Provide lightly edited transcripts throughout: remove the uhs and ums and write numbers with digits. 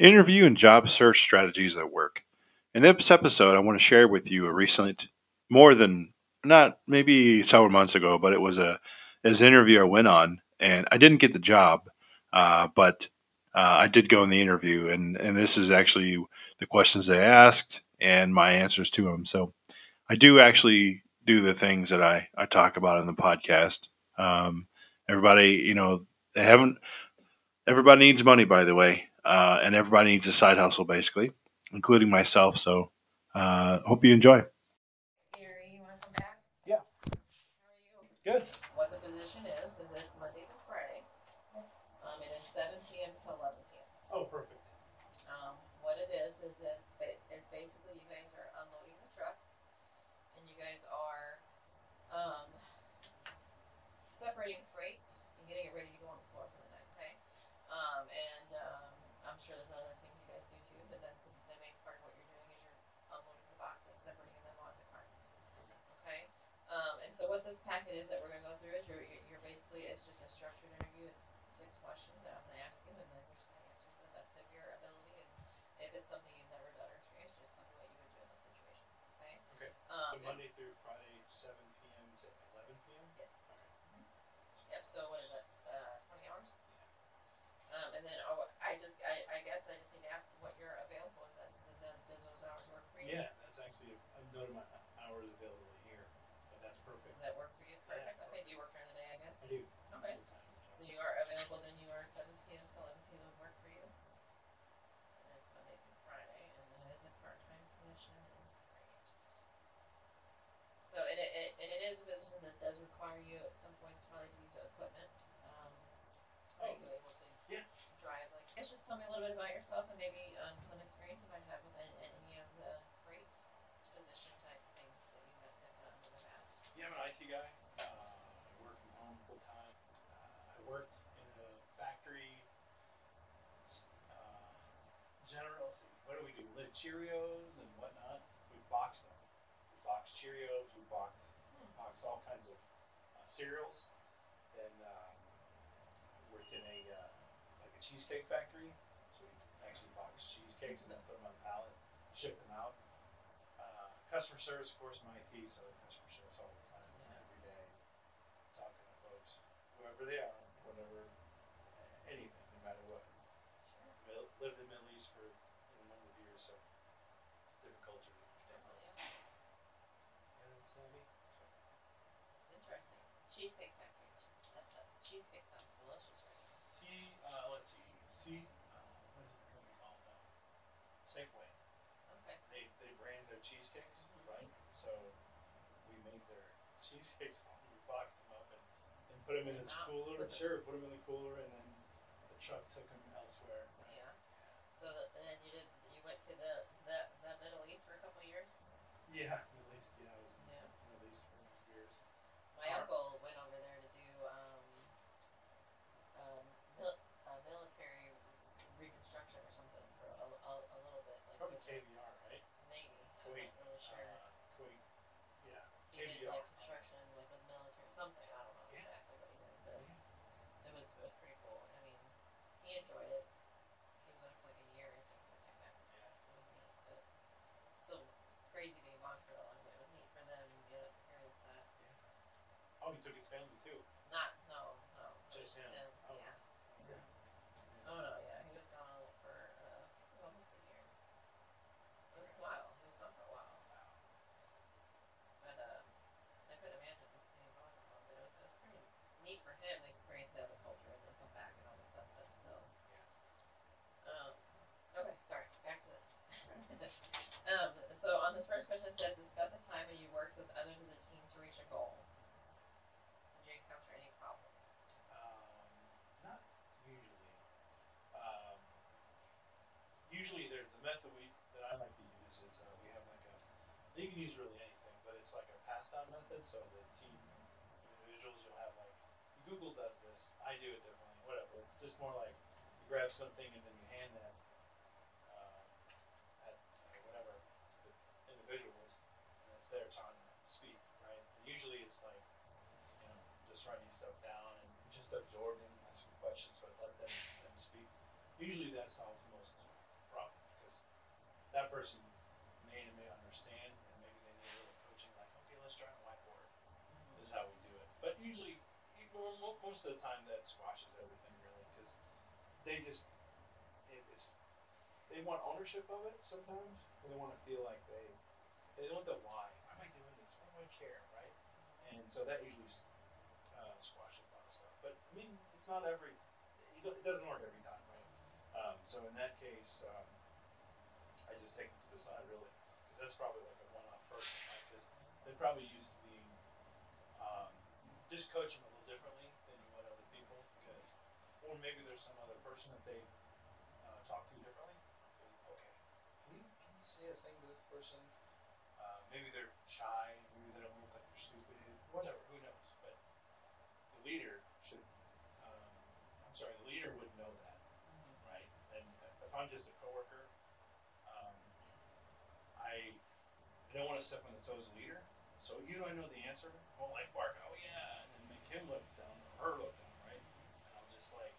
Interview and job search strategies that work. In this episode, I want to share with you a recent, maybe several months ago, but it was this interview I went on, and I didn't get the job, but I did go in the interview, and this is actually the questions they asked and my answers to them. So I do actually do the things that I talk about in the podcast. Everybody, everybody needs money, by the way. And everybody needs a side hustle, basically, including myself. So, hope you enjoy. Gary, you want to come back? Yeah. How are you? Good. What the position is it's Monday to Friday. It is 7 p.m. to 11 p.m. Oh, perfect. What it is it's basically you guys are unloading the trucks, and you guys are separating freight and getting it ready to go on the floor for the night, okay? I'm sure there's other things you guys do too, but that's the main part of what you're doing is you're unloading the boxes, separating them onto carts. Okay? And so what this packet is that we're going to go through is you're basically, it's just a structured interview. It's 6 questions that I'm going to ask you, and then you're just going to answer to the best of your ability. And if it's something you've never done or experienced, just tell me what you would do in those situations. Okay? Okay. So Monday through Friday, 7 p.m. to 11 p.m.? Yes. Mm-hmm. Yep, so what is that, 20 hours? And then I guess I just need to ask what you're available. Is that does those hours work for you? Yeah, that's actually I've noted my hours available here, but that's perfect. Does that work for you? Perfect. Yeah, okay, do you work during the day? I guess. I do. Okay. So you are available. Then you are 7 p.m. to 11 p.m. would work for you. And it's Monday through Friday, and then it is a part-time position. So it is a position that does require you at some points probably to use equipment. Are you able to drive? Like, I guess just tell me a little bit about yourself and maybe some experience you might have with any of the freight position type things that you might have done in the past. Yeah, I'm an IT guy. I work from home full time. I worked in a factory. Let's see, what do we do? We lit Cheerios and whatnot. We boxed them. We boxed Cheerios. We boxed all kinds of cereals. Then worked in a cheesecake factory, so we actually box cheesecakes and then put them on the pallet, ship them out. Customer service, of course, my IT, so customer service all the time, every day, talking to folks, whoever they are, whatever, anything, no matter what. Sure. Lived in the Middle East for a number of years, so different culture, different things. Yeah, that's me. It's interesting. Cheesecake factory. Cheesecake sounds delicious. What is the company called now? Safeway. Okay. They brand their cheesecakes, right? So we made their cheesecakes. We boxed them up and put them in this cooler. Sure, put them in the cooler, and then the truck took them elsewhere. Right? Yeah. So then you went to the Middle East for a couple of years. Yeah, Middle East. Yeah, I was in the Middle East for a couple of years. My uncle went over there to do. Military reconstruction or something for a little bit. Like probably KBR, right? Maybe. Kuwait. I'm not really sure. Kuwait. Yeah. KBR. He did like construction, like with military, something. I don't know exactly what he did, but it was pretty cool. I mean, he enjoyed it. He was on for like a year, I think, something like that. Yeah. It was neat, but still crazy being gone for that long. But it was neat for them to be able to experience that. Yeah. Oh, he took his family too. No. Just him. Oh. Yeah. Oh no, yeah, he was gone for almost a year. It was a while. He was gone for a while. Wow. But I couldn't imagine being gone for a while. But it was pretty neat for him to experience that culture and then come back and all that stuff. But still, yeah. Okay, sorry. Back to this. So on this first question, it says discuss a time when you worked with others as a team to reach a goal. Did you encounter any problems? Usually, the method that I like to use is we have like you can use really anything, but it's like a pass-down method. So the team, individuals, you'll have like, Google does this, I do it differently, whatever. It's just more like you grab something and then you hand that whatever to the individuals, and it's their time to speak, right? And usually it's like, just writing stuff down and just absorbing, asking questions, but let them speak. Usually that solves most that person may understand, and maybe they need a little coaching, like, okay, let's try on a whiteboard, is how we do it. But usually, most of the time, that squashes everything, really, because they just, they want ownership of it sometimes, and they want to feel like they want the why. Why am I doing this? Why do I care, right? And so that usually squashes a lot of stuff. But, I mean, it's not every, it doesn't work every time, right? So in that case, I just take them to the side, really, because that's probably like a one-off person, right? Because they're probably used to being, just coaching a little differently than you would other people, because, or maybe there's some other person that they talk to differently. Okay, can you say a thing to this person? Maybe they're shy, maybe they don't look like they're stupid, whatever, who knows? But the leader should, the leader would know that, right? And if I'm just a coworker, I don't want to step on the toes of the leader. So you don't know the answer. Well, like bark, oh yeah, and then make him look down or her look down, right? And I'll just like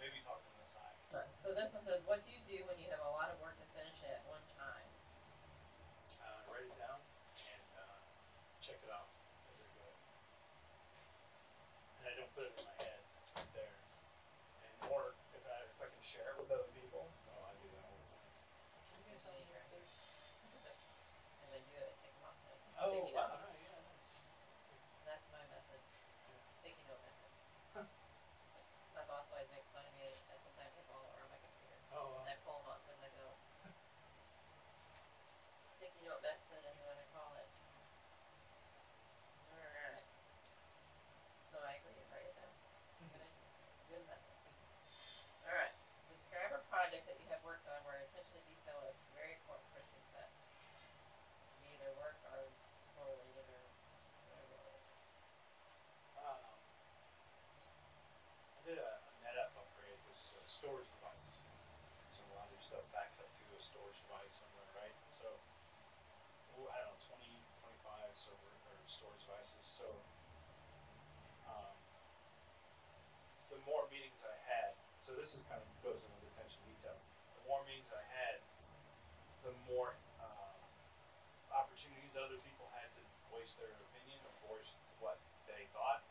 maybe talk to them on the side. Right. So this one says, what do you do when you have a lot of work to finish at one time? Write it down and check it off as I go. And I don't put it in my head. It's right there. And or if I can share it with other people, I do that all the time. Can you guys all eat right there? As I do it, I take them off my sticky notes. Wow. Yeah, nice. And that's my method, sticky note method. Huh. My boss always makes fun of me. I sometimes like all over my computer. Oh, wow. And I pull them off as I go. Sticky note method is what I call it. All right. So I agree and write it down. Good method. All right. Describe a project that you have worked on where attention to detail is very important for success. Either work or it's correlated or whatever. I did a NetApp upgrade, which is a storage device. So a lot of your stuff backs up to a storage device somewhere, right? So, I don't know, 20, 25 server or storage devices. So, the more meetings I had, so this is kind of goes into attention detail. The more meetings I had, the more opportunities other people had to voice their opinion or voice what they thought,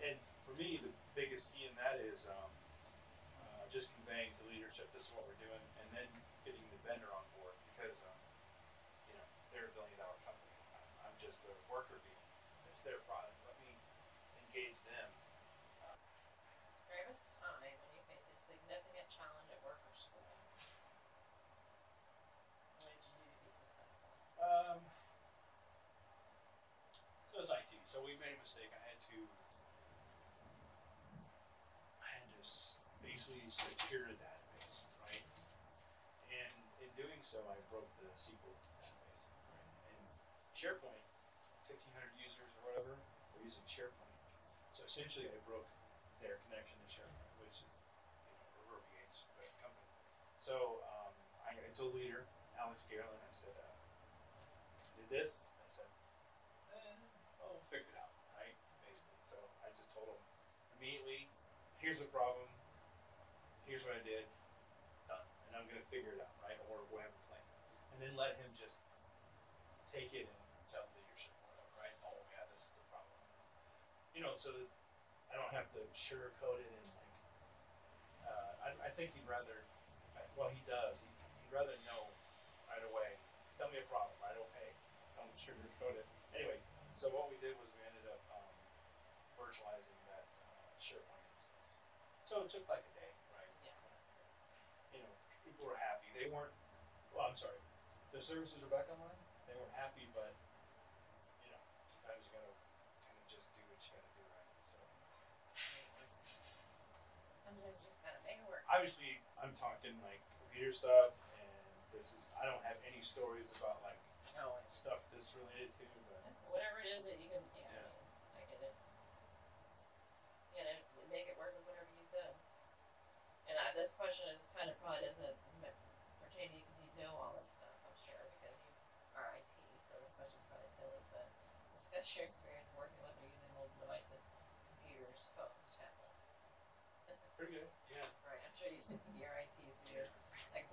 and for me the biggest key in that is just conveying to leadership this is what we're doing, and then getting the vendor on board, because they're $1 billion company. I'm just a worker bee. It's their product. Let me engage them. Describe a time when you face a significant challenge at work or school. What did you do to be successful? So it's IT. So we made a mistake. I had to basically secure a database, right? And in doing so, I broke the SQL database. Right? And SharePoint, 1,500 users or whatever, were using SharePoint. So essentially, I broke their connection to SharePoint, which reverberates the company. So I told leader, Alex Garland, I said, I did this, and I said, we'll figure it out, right, basically. So I just told him immediately, here's the problem, here's what I did, done, and I'm going to figure it out, right, or we'll have a plan. And then let him just take it and tell leadership, whatever, right, oh yeah, this is the problem. So that I don't have to sugarcoat it and like, I think he'd rather, well, he does. He'd rather know right away. Tell me a problem right away. Don't sugarcoat it. Anyway, so what we did was we ended up virtualizing that SharePoint instance. So it took like a day, right? Yeah. People were happy. They weren't. Well, I'm sorry. The services are back online. They weren't happy, but sometimes you gotta kind of just do what you gotta do, right? So. Sometimes you just gotta make it work. Obviously, I'm talking like computer stuff, and this is—I don't have any stories about like stuff that's related to. But it's whatever it is that you can. Yeah. I get it. You know, make it work with whatever you've done. And this question is kind of probably doesn't pertain to you because you know all this stuff, I'm sure, because you are IT. So this question's probably silly, but discuss your experience working with or using mobile devices, computers, phones, tablets. Pretty good, yeah. Right, I'm sure you're IT, so you're like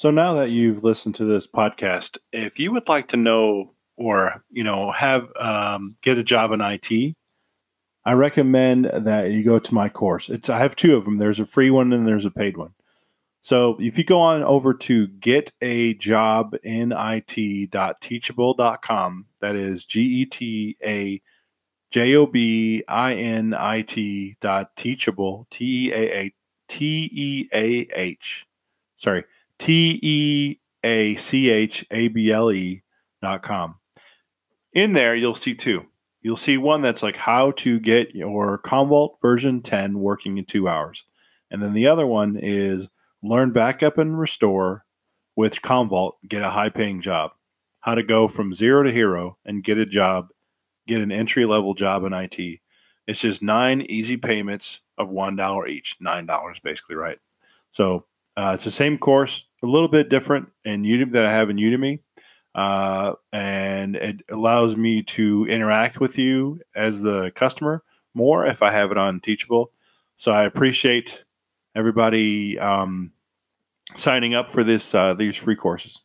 So now that you've listened to this podcast, if you would like to know or, have get a job in IT, I recommend that you go to my course. I have two of them. There's a free one and there's a paid one. So if you go on over to getajobinit.teachable.com, that is getajobinit.teachable.com. In there, you'll see two. You'll see one that's like how to get your Commvault version 10 working in 2 hours. And then the other one is learn backup and restore with Commvault, get a high-paying job. How to go from zero to hero and get a job, get an entry-level job in IT. It's just 9 easy payments of $1 each, $9 basically, right? So it's the same course, a little bit different in Udemy that I have in Udemy. And it allows me to interact with you as the customer more if I have it on Teachable. So I appreciate everybody signing up for these free courses.